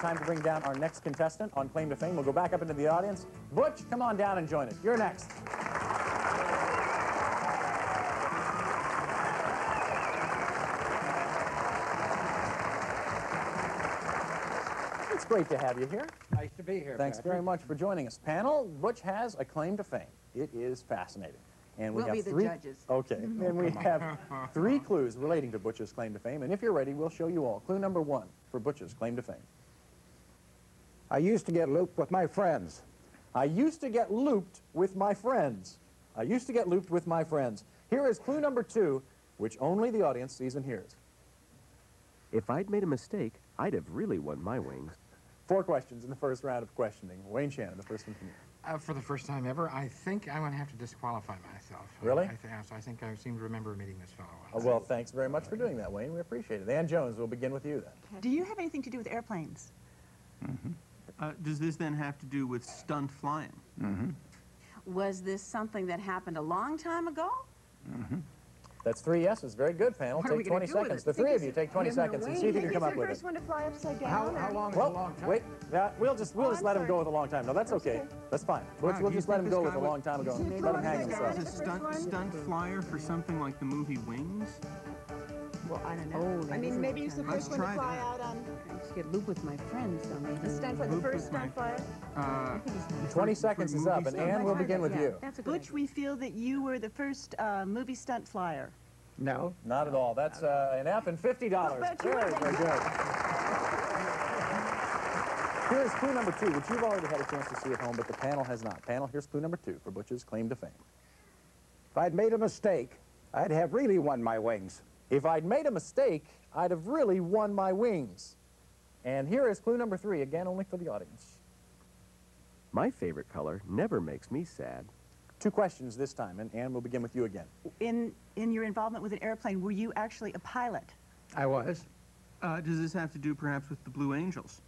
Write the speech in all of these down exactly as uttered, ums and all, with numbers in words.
have time to bring down our next contestant on Claim to Fame. We'll go back up into the audience. Butch, come on down and join us. You're next. It's great to have you here. Nice to be here. Thanks Patrick. very much for joining us. Panel, Butch has a claim to fame. It is fascinating. And we we'll be the three... judges. Okay. And we have three clues relating to Butch's claim to fame. And if you're ready, we'll show you all. Clue number one for Butch's claim to fame. I used to get looped with my friends. I used to get looped with my friends. I used to get looped with my friends. Here is clue number two, which only the audience sees and hears. If I'd made a mistake, I'd have really won my wings. Four questions in the first round of questioning. Wayne Shannon, the first one from you. Uh, for the first time ever, I think I'm going to have to disqualify myself. Really? I, th I think I seem to remember meeting this fellow. Oh, well, thanks very much for doing that, Wayne. We appreciate it. Ann Jones, we'll begin with you then. Do you have anything to do with airplanes? Mm-hmm. Uh, does this then have to do with stunt flying? Mm-hmm. Was this something that happened a long time ago? Mm-hmm. That's three yeses. Very good, panel. Take twenty seconds. The three of you take twenty seconds and see if you can come up with it. Is the first one to fly upside down? How long is a long time? Wait, we'll just we'll just let him go with a long time. No, that's okay. That's fine. We'll just let him go with a long time ago. Let him hang himself. Is a stunt stunt flyer for something like the movie Wings? Well, I don't know. I mean, maybe it's the first one to fly out on. I just get looped with my friends, don't I? The stunt for the first stunt flyer. Uh, twenty seconds is up, and Ann, we'll begin with you. Butch, we feel that you were the first uh, movie stunt flyer. No. Not at all. That's uh, an F and fifty dollars. Very, very good. Here's clue number two, which you've already had a chance to see at home, but the panel has not. Panel, here's clue number two for Butch's claim to fame. If I'd made a mistake, I'd have really won my wings. If I'd made a mistake, I'd have really won my wings. And here is clue number three, again, only for the audience. My favorite color never makes me sad. Two questions this time, and Ann, we'll begin with you again. In in your involvement with an airplane, were you actually a pilot? I was. Uh, does this have to do perhaps with the Blue Angels?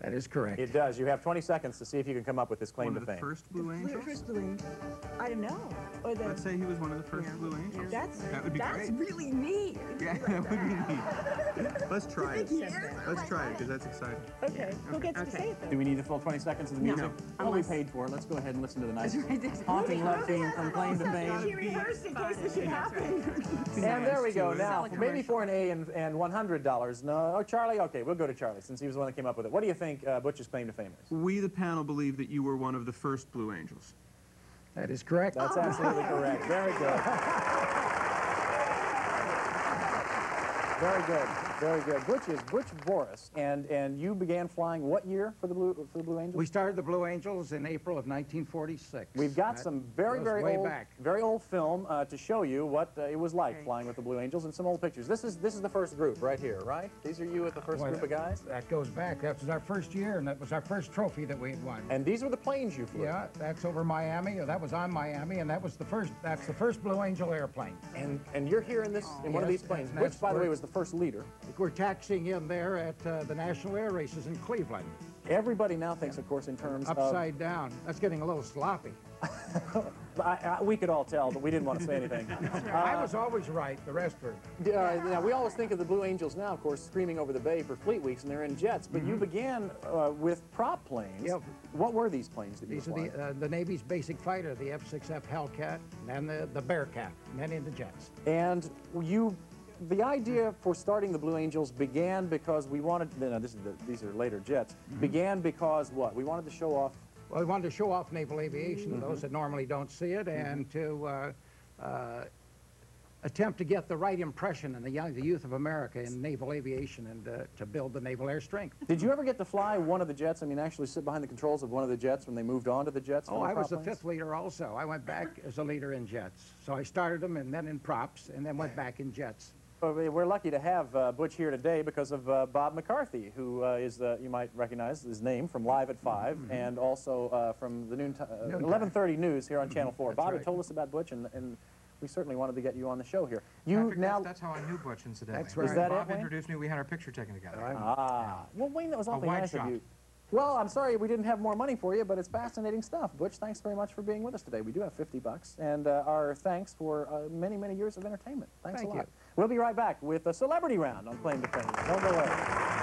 That is correct. It does. You have twenty seconds to see if you can come up with this claim to fame. One of the first Blue Angels? The first Blue Angels. I don't know. Or the... Let's say he was one of the first yeah. Blue Angels. That's, that would be that's great. That's really neat. Yeah, that would be neat. Let's try it. Let's try it, because that's exciting. Okay. Yeah. okay. Who gets okay. to say it, then? Do we need to fill twenty seconds of the music? No. Only paid for. Let's go ahead and listen to the nice haunting left theme from claim to fame. She rehearsed in case this should happen. And there we go. Now, maybe for an A and one hundred dollars. No. Oh, Charlie? Okay, we'll go to Charlie, since he was the one that came up with it. What do you think uh, Butch's claim to fame is? We, the panel, believe that you were one of the first Blue Angels. That is correct. That's oh, absolutely wow. correct. Very good. Very good. Very good. Butch is Butch Boris, and and you began flying what year for the Blue for the Blue Angels? We started the Blue Angels in April of nineteen forty-six. We've got that some very very old back. very old film uh, to show you what uh, it was like okay. flying with the Blue Angels, and some old pictures. This is this is the first group right here, right? These are you at the first well, group that, of guys. That goes back. That was our first year, and that was our first trophy that we had won. And these were the planes you flew. Yeah, that's over Miami. That was on Miami, and that was the first. That's the first Blue Angel airplane. And and you're here in this in yes, one of these planes, which by the way was the first leader. We're taxiing in there at uh, the National Air Races in Cleveland. Everybody now thinks, yeah. of course, in terms Upside of... Upside down. That's getting a little sloppy. I, I, we could all tell, but we didn't want to say anything. uh, I was always right. The rest were... Uh, yeah, we always think of the Blue Angels now, of course, screaming over the bay for Fleet Weeks, and they're in jets. But mm-hmm. you began uh, with prop planes. Yep. What were these planes that these you These are the, uh, the Navy's basic fighter, the F six F Hellcat, and then the, the Bearcat, and then in the jets. And you... The idea for starting the Blue Angels began because we wanted, no, this is the, these are later jets, mm-hmm. began because what? We wanted to show off? Well, we wanted to show off naval aviation mm-hmm. to those that normally don't see it, mm-hmm. and to uh, uh, attempt to get the right impression in the young, the youth of America in naval aviation, and uh, to build the naval air strength. Did you ever get to fly one of the jets? I mean, actually sit behind the controls of one of the jets when they moved on to the jets? Oh, I was the fifth leader also. I went back as a leader in jets. So I started them and then in props and then went back in jets. We're lucky to have uh, Butch here today because of uh, Bob McCarthy, who uh, is the, you might recognize his name from Live at five mm-hmm. and also uh, from the noon uh, eleven thirty news here on mm-hmm. Channel four. That's Bob right. had told us about Butch, and, and we certainly wanted to get you on the show here. You Patrick, now that's, that's how I knew Butch, incidentally. That's right. Is that Bob it, introduced me. We had our picture taken together. Right. Ah, well, Wayne, that was awfully nice shot. of you. Well, I'm sorry we didn't have more money for you, but it's fascinating stuff. Butch, thanks very much for being with us today. We do have fifty bucks, and uh, our thanks for uh, many, many years of entertainment. Thanks Thank a lot. You. We'll be right back with a celebrity round on Claim to Fame. Don't go away.